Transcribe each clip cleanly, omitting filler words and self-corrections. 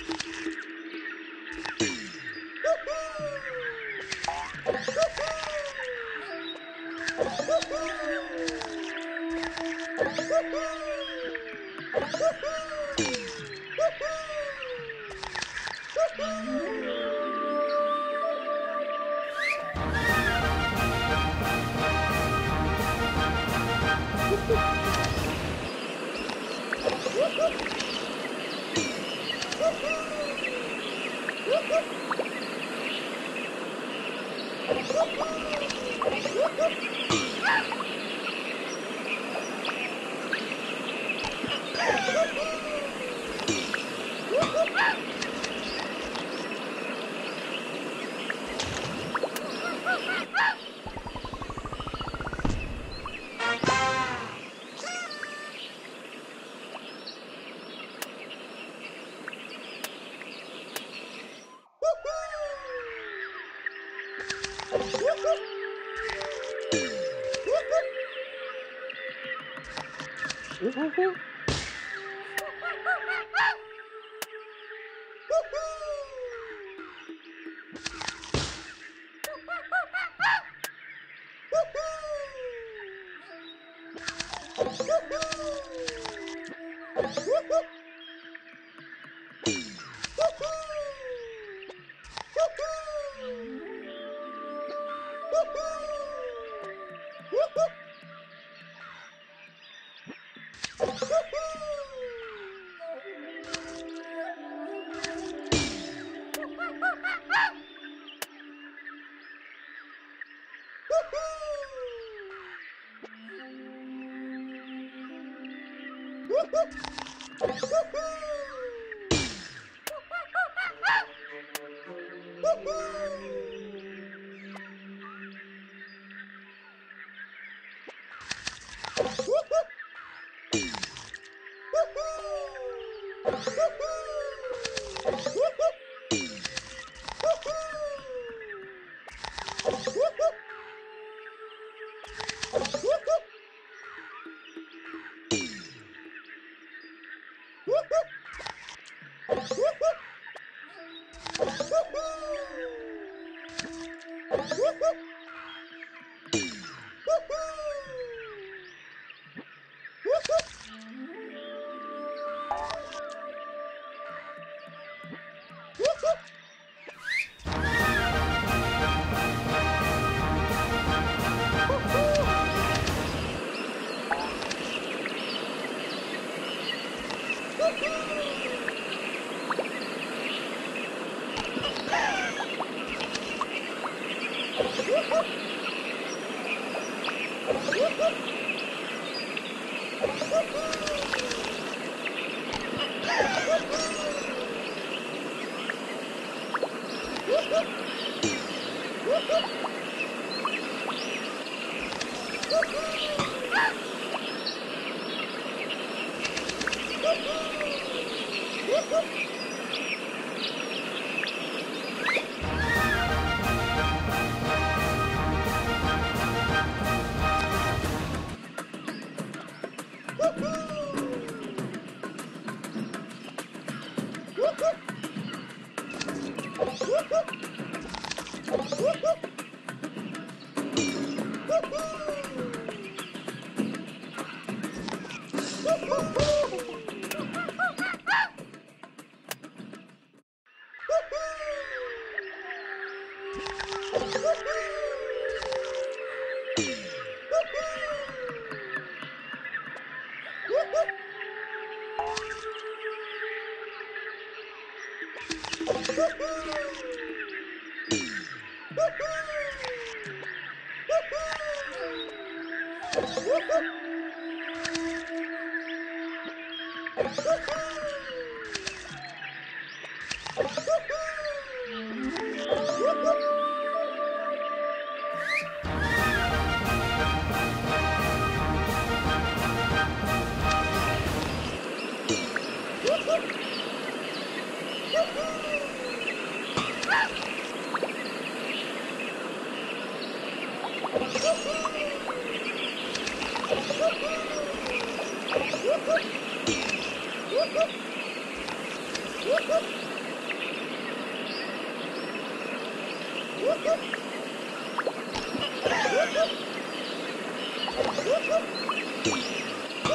Woohoo! Whoop, whoop.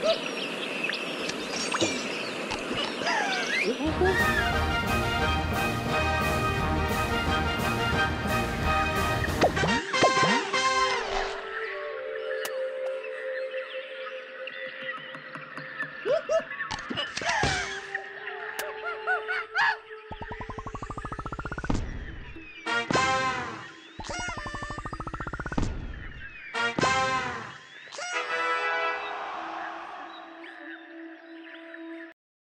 Whoop whoop!